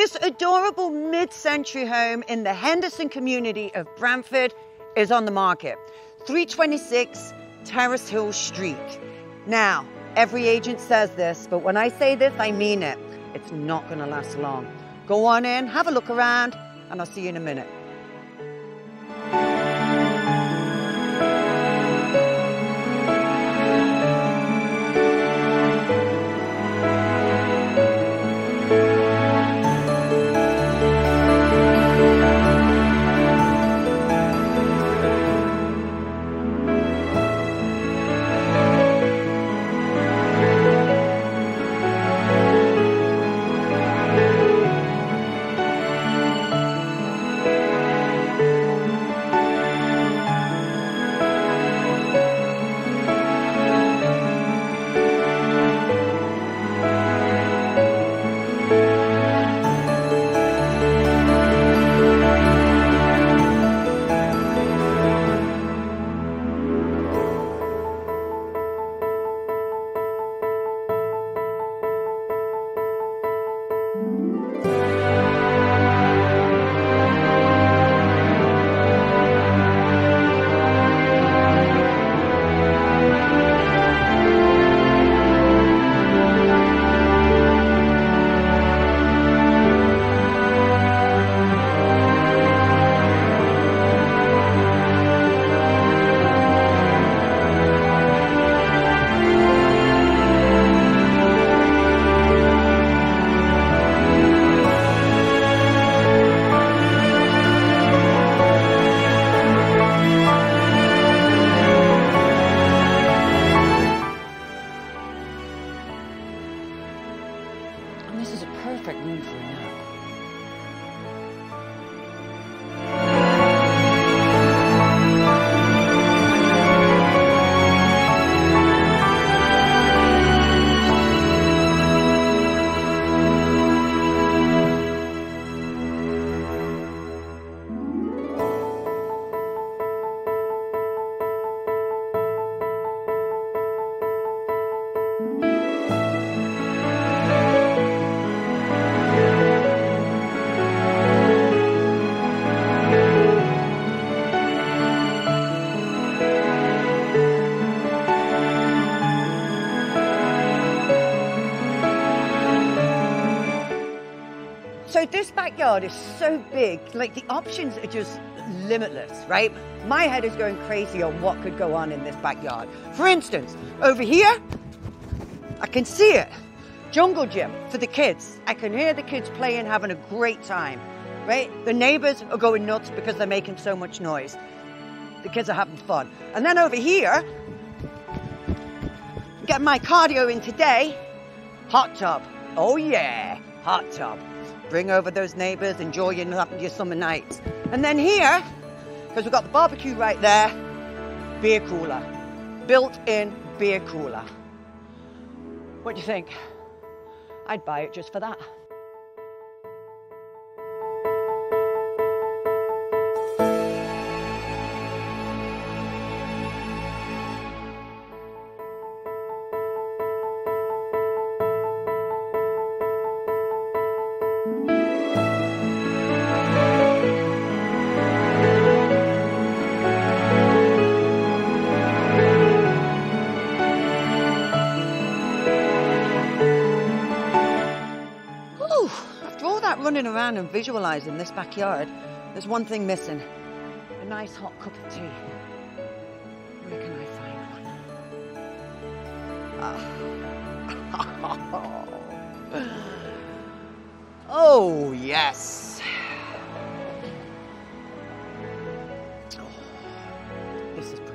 This adorable mid-century home in the Henderson community of Brantford is on the market. 326 Terrace Hill Street. Now, every agent says this, but when I say this, I mean it. It's not gonna last long. Go on in, have a look around, and I'll see you in a minute. This is a perfect room for a nap. So this backyard is so big, like the options are just limitless, right? My head is going crazy on what could go on in this backyard. For instance, over here, I can see it. Jungle gym for the kids. I can hear the kids playing, having a great time, right? The neighbors are going nuts because they're making so much noise. The kids are having fun. And then over here, get my cardio in today, hot tub. Oh yeah, hot tub. Bring over those neighbors, enjoy your summer nights. And then here, because we've got the barbecue right there, beer cooler, built-in beer cooler. What do you think? I'd buy it just for that. Running around and visualizing this backyard, there's one thing missing: a nice hot cup of tea. Where can I find one? Oh, oh yes. Oh, this is